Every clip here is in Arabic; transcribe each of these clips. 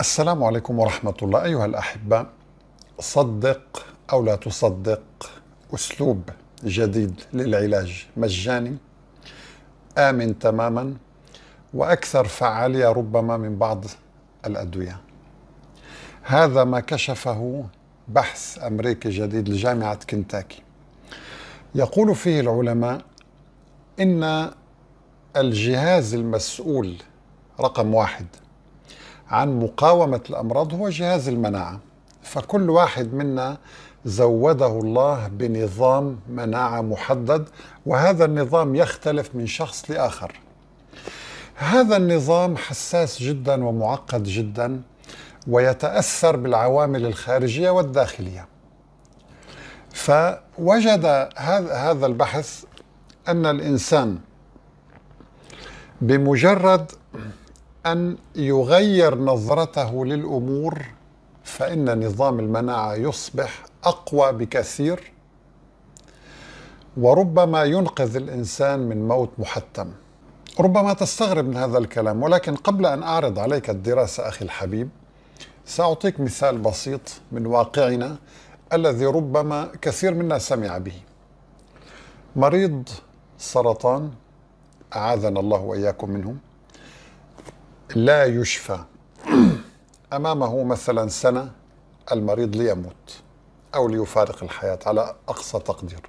السلام عليكم ورحمة الله. أيها الأحبة، صدق أو لا تصدق، أسلوب جديد للعلاج مجاني، آمن تماما، وأكثر فعالية ربما من بعض الأدوية. هذا ما كشفه بحث أمريكي جديد لجامعة كنتاكي، يقول فيه العلماء إن الجهاز المسؤول رقم 1 عن مقاومة الأمراض هو جهاز المناعة. فكل واحد منا زوده الله بنظام مناعة محدد، وهذا النظام يختلف من شخص لآخر. هذا النظام حساس جدا ومعقد جدا، ويتأثر بالعوامل الخارجية والداخلية. فوجد هذا البحث أن الإنسان بمجرد أن يغير نظرته للأمور فإن نظام المناعة يصبح أقوى بكثير، وربما ينقذ الإنسان من موت محتم. ربما تستغرب من هذا الكلام، ولكن قبل أن أعرض عليك الدراسة أخي الحبيب، سأعطيك مثال بسيط من واقعنا الذي ربما كثير منا سمع به. مريض سرطان، أعاذنا الله وإياكم منه، لا يشفى. أمامه مثلا سنة، المريض ليموت أو ليفارق الحياة على أقصى تقدير.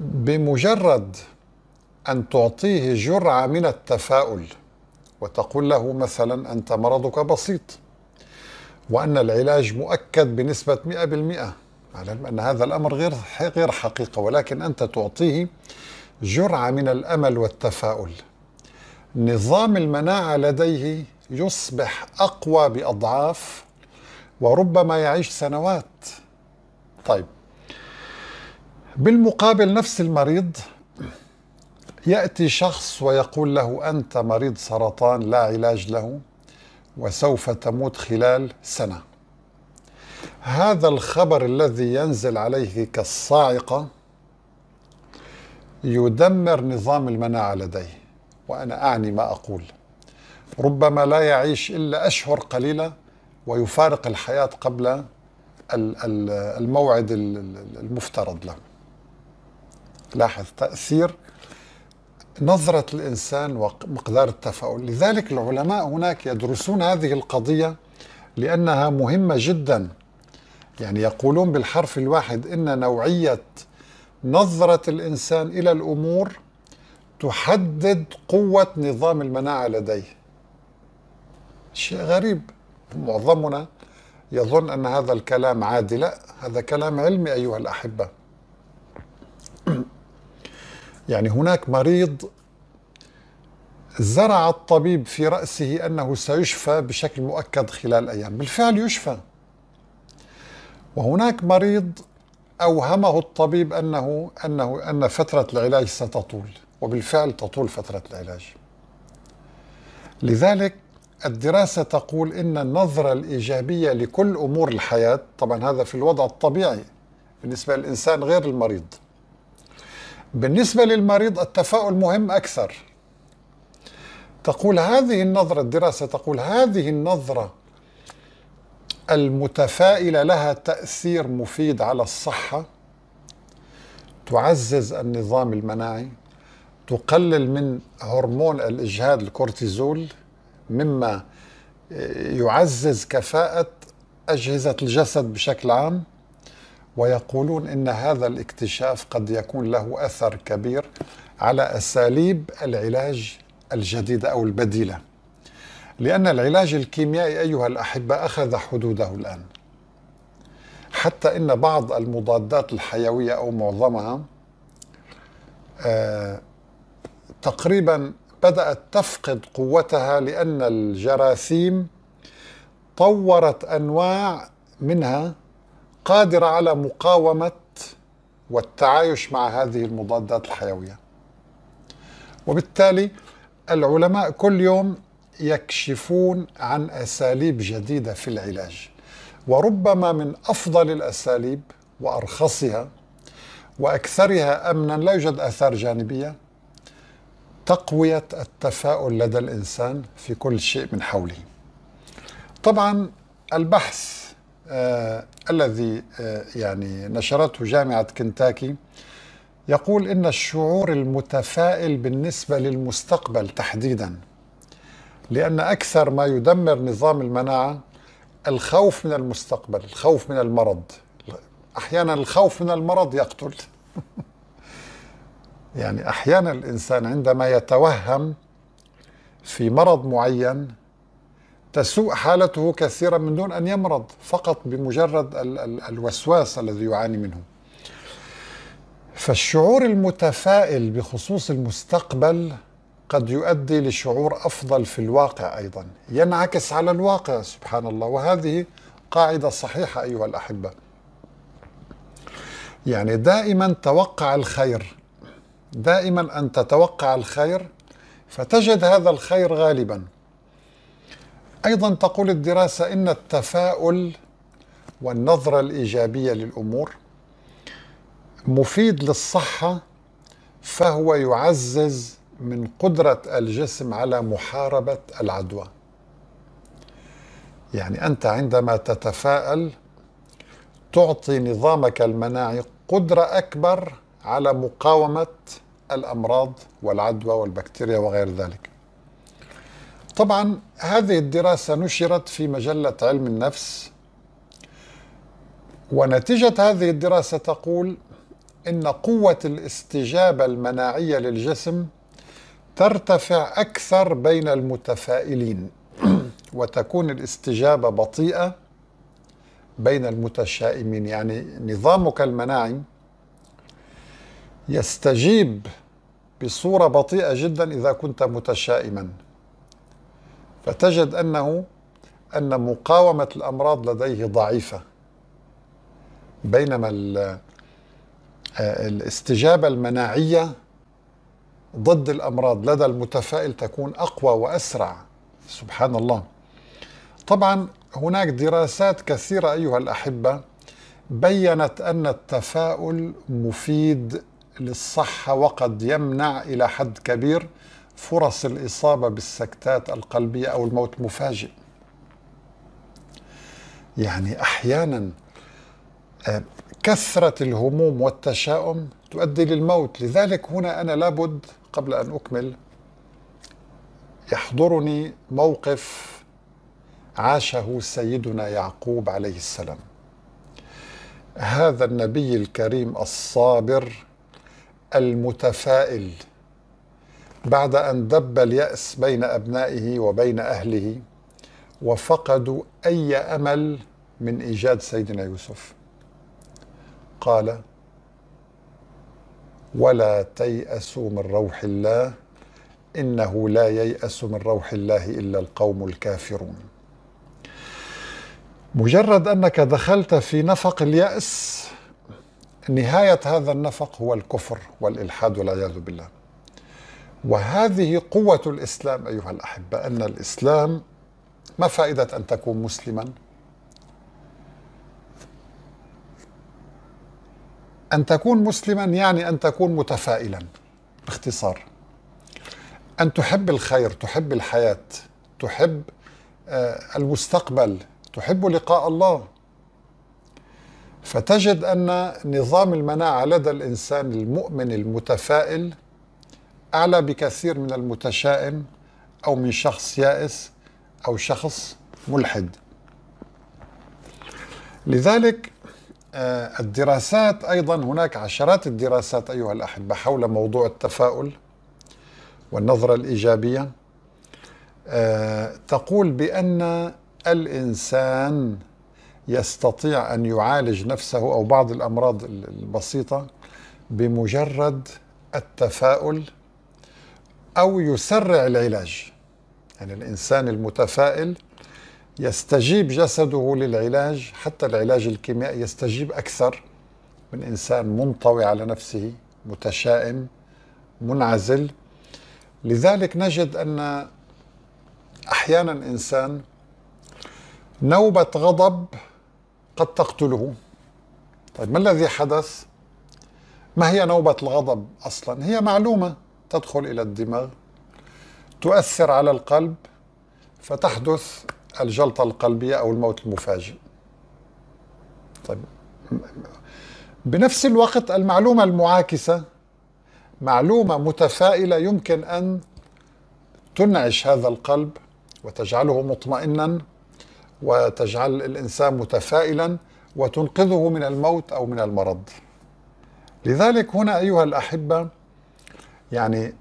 بمجرد أن تعطيه جرعة من التفاؤل وتقول له مثلا أنت مرضك بسيط، وأن العلاج مؤكد بنسبة 100%، على أن هذا الأمر غير حقيقة، ولكن أنت تعطيه جرعة من الأمل والتفاؤل، نظام المناعة لديه يصبح أقوى بأضعاف، وربما يعيش سنوات. طيب، بالمقابل نفس المريض يأتي شخص ويقول له أنت مريض سرطان لا علاج له، وسوف تموت خلال سنة. هذا الخبر الذي ينزل عليه كالصاعقة يدمر نظام المناعة لديه، وأنا أعني ما أقول. ربما لا يعيش إلا أشهر قليلة ويفارق الحياة قبل الموعد المفترض له. لاحظ تأثير نظرة الإنسان ومقدار التفاؤل. لذلك العلماء هناك يدرسون هذه القضية لأنها مهمة جدا. يعني يقولون بالحرف الواحد إن نوعية نظرة الإنسان إلى الأمور تحدد قوة نظام المناعة لديه. شيء غريب، معظمنا يظن أن هذا الكلام عادي. لا، هذا كلام علمي أيها الأحبة. يعني هناك مريض زرع الطبيب في رأسه أنه سيشفى بشكل مؤكد خلال أيام، بالفعل يشفى. وهناك مريض أوهمه الطبيب أن فترة العلاج ستطول، وبالفعل تطول فترة العلاج. لذلك الدراسة تقول إن النظرة الإيجابية لكل أمور الحياة، طبعا هذا في الوضع الطبيعي بالنسبة للإنسان غير المريض. بالنسبة للمريض التفاؤل مهم أكثر. تقول هذه النظرة، الدراسة تقول هذه النظرة المتفائلة لها تأثير مفيد على الصحة، تعزز النظام المناعي، تقلل من هرمون الإجهاد الكورتيزول، مما يعزز كفاءة أجهزة الجسد بشكل عام. ويقولون إن هذا الاكتشاف قد يكون له أثر كبير على أساليب العلاج الجديدة أو البديلة، لأن العلاج الكيميائي أيها الأحبة أخذ حدوده الآن. حتى إن بعض المضادات الحيوية أو معظمها تقريبا بدأت تفقد قوتها، لأن الجراثيم طورت أنواع منها قادرة على مقاومة والتعايش مع هذه المضادات الحيوية. وبالتالي العلماء كل يوم يكشفون عن أساليب جديدة في العلاج، وربما من أفضل الأساليب وأرخصها وأكثرها أمنا، لا يوجد آثار جانبية، تقوية التفاؤل لدى الإنسان في كل شيء من حوله. طبعا البحث الذي يعني نشرته جامعة كنتاكي يقول إن الشعور المتفائل بالنسبة للمستقبل تحديدا، لأن أكثر ما يدمر نظام المناعة الخوف من المستقبل، الخوف من المرض. أحيانا الخوف من المرض يقتل. يعني أحيانا الإنسان عندما يتوهم في مرض معين تسوء حالته كثيرا من دون أن يمرض، فقط بمجرد الوسواس الذي يعاني منه. فالشعور المتفائل بخصوص المستقبل قد يؤدي لشعور أفضل في الواقع أيضا، ينعكس على الواقع سبحان الله. وهذه قاعدة صحيحة أيها الأحبة، يعني دائما توقع الخير، دائما أن تتوقع الخير فتجد هذا الخير غالبا. أيضا تقول الدراسة إن التفاؤل والنظرة الإيجابية للأمور مفيد للصحة، فهو يعزز من قدرة الجسم على محاربة العدوى. يعني أنت عندما تتفاءل تعطي نظامك المناعي قدرة أكبر على مقاومة الأمراض والعدوى والبكتيريا وغير ذلك. طبعا هذه الدراسة نشرت في مجلة علم النفس، ونتيجة هذه الدراسة تقول إن قوة الاستجابة المناعية للجسم ترتفع أكثر بين المتفائلين، وتكون الاستجابة بطيئة بين المتشائمين. يعني نظامك المناعي يستجيب بصورة بطيئة جدا إذا كنت متشائما، فتجد أن مقاومة الأمراض لديه ضعيفة، بينما الاستجابة المناعية ضد الأمراض لدى المتفائل تكون أقوى وأسرع سبحان الله. طبعا هناك دراسات كثيرة أيها الأحبة بيّنت أن التفاؤل مفيد للصحة، وقد يمنع إلى حد كبير فرص الإصابة بالسكتات القلبية أو الموت مفاجئ. يعني أحيانا كثرة الهموم والتشاؤم تؤدي للموت. لذلك هنا أنا لابد قبل أن أكمل يحضرني موقف عاشه سيدنا يعقوب عليه السلام، هذا النبي الكريم الصابر المتفائل، بعد أن دب اليأس بين أبنائه وبين أهله وفقدوا أي أمل من إيجاد سيدنا يوسف، قال: ولا تيأسوا من روح الله إنه لا ييأس من روح الله إلا القوم الكافرون. مجرد أنك دخلت في نفق اليأس، نهاية هذا النفق هو الكفر والإلحاد والعياذ بالله. وهذه قوة الإسلام أيها الأحبة، أن الإسلام ما فائدة أن تكون مسلما؟ أن تكون مسلما يعني أن تكون متفائلا باختصار، أن تحب الخير، تحب الحياة، تحب المستقبل، تحب لقاء الله. فتجد أن نظام المناعة لدى الإنسان المؤمن المتفائل أعلى بكثير من المتشائم أو من شخص يائس أو شخص ملحد. لذلك الدراسات أيضا، هناك عشرات الدراسات أيها الأحبة حول موضوع التفاؤل والنظرة الإيجابية، تقول بأن الإنسان يستطيع أن يعالج نفسه أو بعض الأمراض البسيطة بمجرد التفاؤل، أو يسرع العلاج. يعني الإنسان المتفائل يستجيب جسده للعلاج، حتى العلاج الكيميائي يستجيب أكثر من إنسان منطوي على نفسه، متشائم منعزل. لذلك نجد أن أحيانا إنسان نوبة غضب قد تقتله. طيب ما الذي حدث؟ ما هي نوبة الغضب أصلا؟ هي معلومة تدخل إلى الدماغ، تؤثر على القلب، فتحدث الجلطة القلبية أو الموت المفاجئ. طيب، بنفس الوقت المعلومة المعاكسة معلومة متفائلة يمكن أن تنعش هذا القلب وتجعله مطمئنا وتجعل الإنسان متفائلا وتنقذه من الموت أو من المرض. لذلك هنا أيها الأحبة، يعني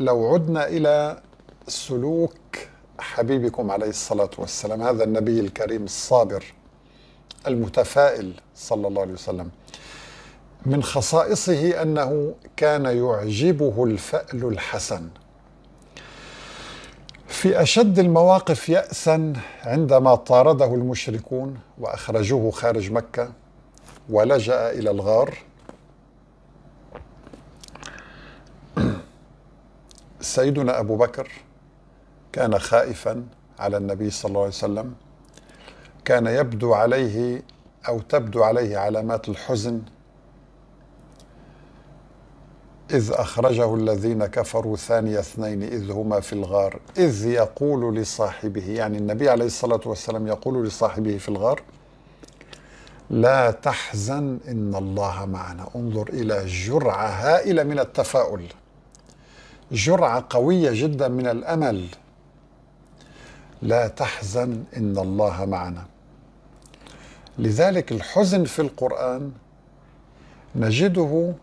لو عدنا إلى سلوك حبيبكم عليه الصلاة والسلام، هذا النبي الكريم الصابر المتفائل صلى الله عليه وسلم، من خصائصه أنه كان يعجبه الفأل الحسن. في أشد المواقف يأسا عندما طارده المشركون وأخرجوه خارج مكة ولجأ إلى الغار، سيدنا أبو بكر كان خائفا على النبي صلى الله عليه وسلم، كان يبدو عليه أو تبدو عليه علامات الحزن. إذ أخرجه الذين كفروا ثاني اثنين إذ هما في الغار إذ يقول لصاحبه، يعني النبي عليه الصلاة والسلام يقول لصاحبه في الغار: لا تحزن إن الله معنا. انظر إلى جرعة هائلة من التفاؤل، جرعة قوية جدا من الأمل. لا تحزن إن الله معنا. لذلك الحزن في القرآن نجده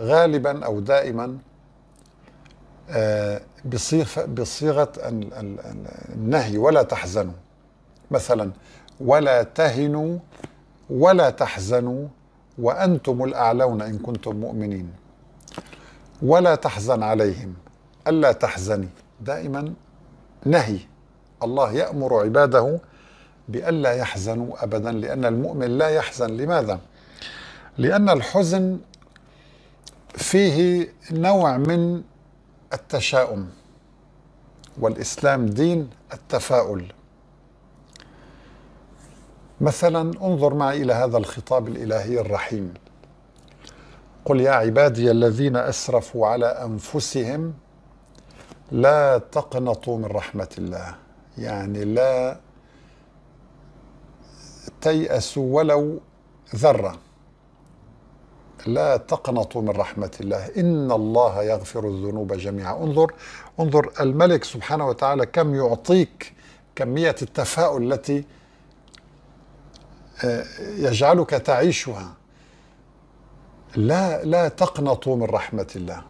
غالبا أو دائما بصيغة النهي، ولا تحزنوا. مثلا: ولا تهنوا ولا تحزنوا وأنتم الأعلون إن كنتم مؤمنين. ولا تحزن عليهم، ألا تحزني، دائما نهي. الله يأمر عباده بألا يحزنوا أبدا، لأن المؤمن لا يحزن. لماذا؟ لأن الحزن فيه نوع من التشاؤم، والإسلام دين التفاؤل. مثلا انظر معي إلى هذا الخطاب الإلهي الرحيم: قل يا عبادي الذين أسرفوا على أنفسهم لا تقنطوا من رحمة الله. يعني لا تيأسوا ولو ذرة، لا تقنطوا من رحمة الله إن الله يغفر الذنوب جميعا. انظر الملك سبحانه وتعالى كم يعطيك كمية التفاؤل التي يجعلك تعيشها. لا تقنطوا من رحمة الله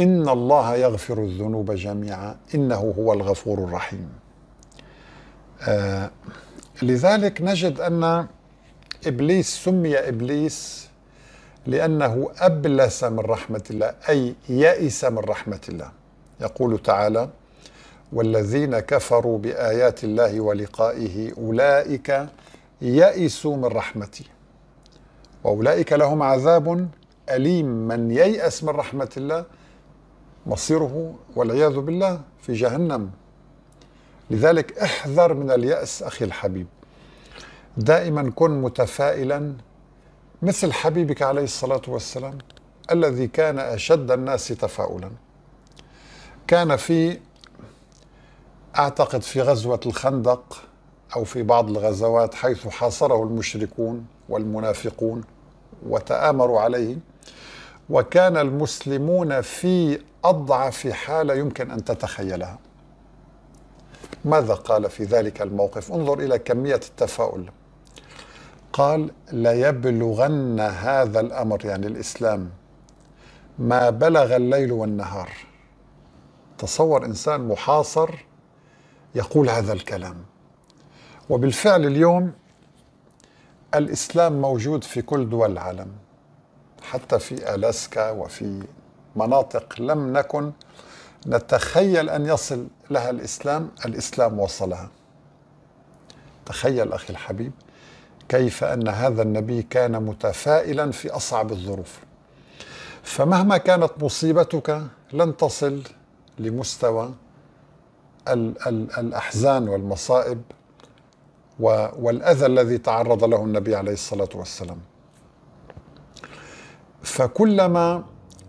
إن الله يغفر الذنوب جميعا إنه هو الغفور الرحيم. لذلك نجد أن إبليس سمي إبليس لأنه أبلس من رحمة الله، أي يئس من رحمة الله. يقول تعالى: والذين كفروا بآيات الله ولقائه أولئك يئسوا من رحمتي وأولئك لهم عذاب أليم. من ييأس من رحمة الله مصيره والعياذ بالله في جهنم. لذلك احذر من اليأس أخي الحبيب، دائما كن متفائلا مثل حبيبك عليه الصلاة والسلام الذي كان أشد الناس تفاؤلا. كان أعتقد في غزوة الخندق أو في بعض الغزوات حيث حاصره المشركون والمنافقون وتآمروا عليه، وكان المسلمون في أضعف حالة يمكن أن تتخيلها. ماذا قال في ذلك الموقف؟ انظر إلى كمية التفاؤل. قال: ليبلغن هذا الأمر، يعني الإسلام، ما بلغ الليل والنهار. تصور إنسان محاصر يقول هذا الكلام. وبالفعل اليوم الإسلام موجود في كل دول العالم، حتى في ألاسكا وفي مناطق لم نكن نتخيل أن يصل لها الإسلام، الإسلام وصلها. تخيل أخي الحبيب كيف أن هذا النبي كان متفائلا في أصعب الظروف. فمهما كانت مصيبتك لن تصل لمستوى الأحزان والمصائب والأذى الذي تعرض له النبي عليه الصلاة والسلام. فكلما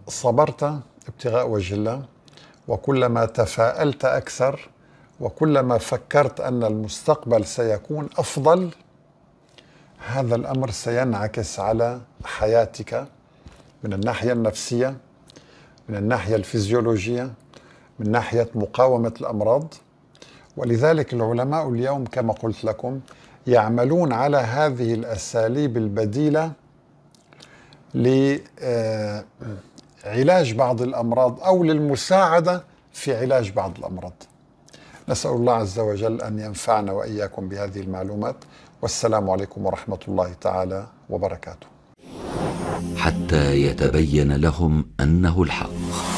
صبرت ابتغاء وجه الله، وكلما تفاءلت أكثر، وكلما فكرت أن المستقبل سيكون أفضل، هذا الأمر سينعكس على حياتك من الناحية النفسية، من الناحية الفيزيولوجية، من ناحية مقاومة الأمراض. ولذلك العلماء اليوم كما قلت لكم يعملون على هذه الأساليب البديلة لعلاج بعض الأمراض أو للمساعدة في علاج بعض الأمراض. نسأل الله عز وجل أن ينفعنا وإياكم بهذه المعلومات، والسلام عليكم ورحمة الله تعالى وبركاته. حتى يتبين لهم أنه الحق.